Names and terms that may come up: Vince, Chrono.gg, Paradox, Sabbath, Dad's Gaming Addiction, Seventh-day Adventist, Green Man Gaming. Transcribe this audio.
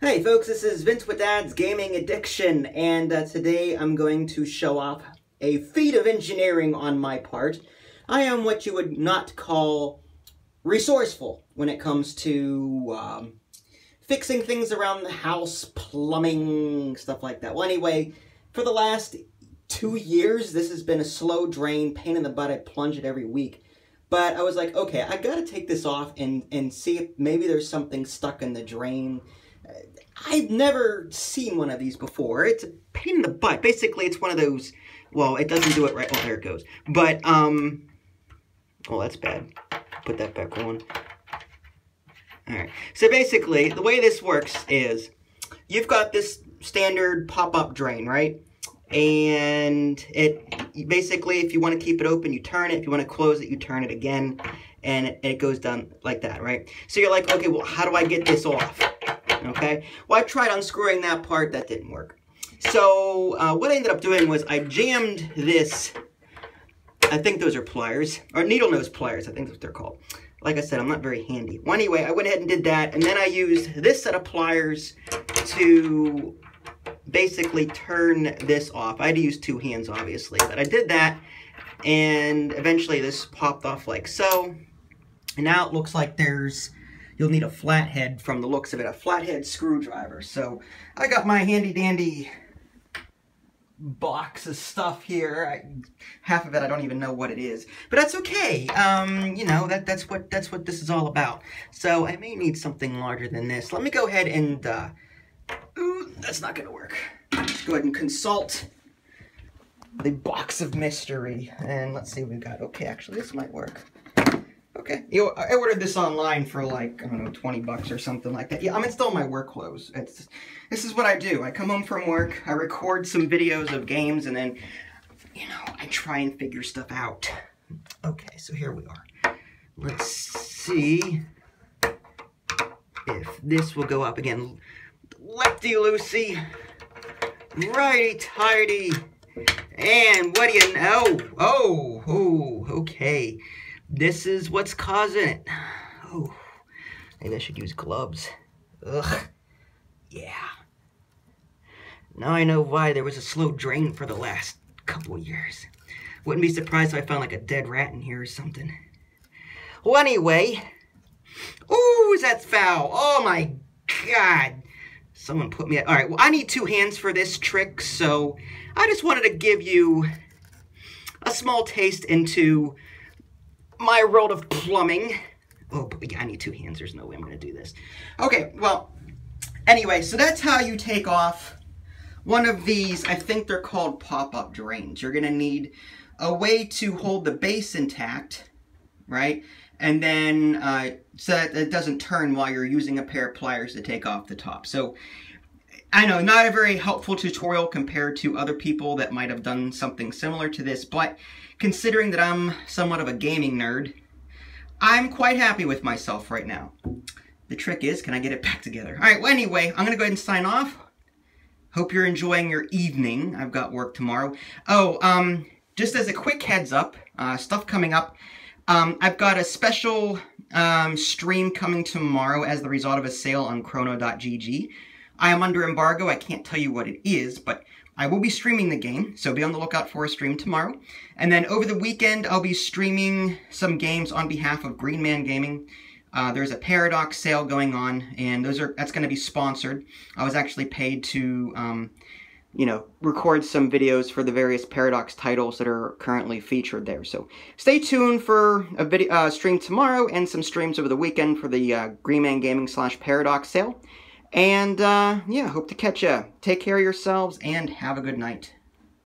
Hey folks, this is Vince with Dad's Gaming Addiction, and today I'm going to show off a feat of engineering on my part. I am what you would not call resourceful when it comes to fixing things around the house, plumbing, stuff like that. Well, anyway, for the last 2 years, this has been a slow drain, pain in the butt. I plunge it every week. But I was like, okay, I gotta take this off and see if maybe there's something stuck in the drain. I've never seen one of these before. It's a pain in the butt. Basically, it's one of those, well, it doesn't do it right. Oh, there it goes. But, oh, that's bad. Put that back on. All right. So basically, the way this works is you've got this standard pop-up drain, right? And it basically, if you want to keep it open, you turn it. If you want to close it, you turn it again. And it goes down like that, right? So you're like, okay, well, how do I get this off? Okay, well, I tried unscrewing that part. That didn't work. So what I ended up doing was I jammed this, I think those are pliers, or needle nose pliers, I think that's what they're called. Like I said, I'm not very handy. Well, anyway, I went ahead and did that, and then I used this set of pliers to basically turn this off. I had to use two hands, obviously, but I did that, and eventually this popped off like so, and now it looks like there's... You'll need a flathead from the looks of it, a flathead screwdriver. So I got my handy dandy box of stuff here. Half of it I don't even know what it is, but that's okay. You know, that's what this is all about. So I may need something larger than this. Let me go ahead and ooh, that's not gonna work. Let's go ahead and consult the box of mystery, and let's see what we've got. Okay, actually this might work. Okay, I ordered this online for like, I don't know, 20 bucks or something like that. Yeah, I'm in still my work clothes. This is what I do. I come home from work, I record some videos of games, and then, you know, I try and figure stuff out. Okay, so here we are. Let's see if this will go up again. Lefty-loosey, righty-tighty, and what do you know? Oh, okay. This is what's causing it. Oh, maybe I should use gloves. Ugh, yeah. Now I know why there was a slow drain for the last couple of years. Wouldn't be surprised if I found like a dead rat in here or something. Well, anyway. Ooh, that's foul. Oh my God. Someone put me at, all right, well, I need two hands for this trick, so I just wanted to give you a small taste into my world of plumbing. Oh, but I need two hands. There's no way I'm going to do this. Okay, well, anyway, so that's how you take off one of these. I think they're called pop-up drains. You're going to need a way to hold the base intact, right? And then so that it doesn't turn while you're using a pair of pliers to take off the top. So I know, not a very helpful tutorial compared to other people that might have done something similar to this, but considering that I'm somewhat of a gaming nerd, I'm quite happy with myself right now. The trick is, can I get it back together? All right, well, anyway, I'm going to go ahead and sign off. Hope you're enjoying your evening. I've got work tomorrow. Oh, just as a quick heads up, stuff coming up. I've got a special stream coming tomorrow as the result of a sale on Chrono.gg. I am under embargo. I can't tell you what it is, but I will be streaming the game, so be on the lookout for a stream tomorrow. And then over the weekend, I'll be streaming some games on behalf of Green Man Gaming. There's a Paradox sale going on, and that's going to be sponsored. I was actually paid to, you know, record some videos for the various Paradox titles that are currently featured there. So stay tuned for a video stream tomorrow and some streams over the weekend for the Green Man Gaming /Paradox sale. And yeah, hope to catch ya. Take care of yourselves and have a good night.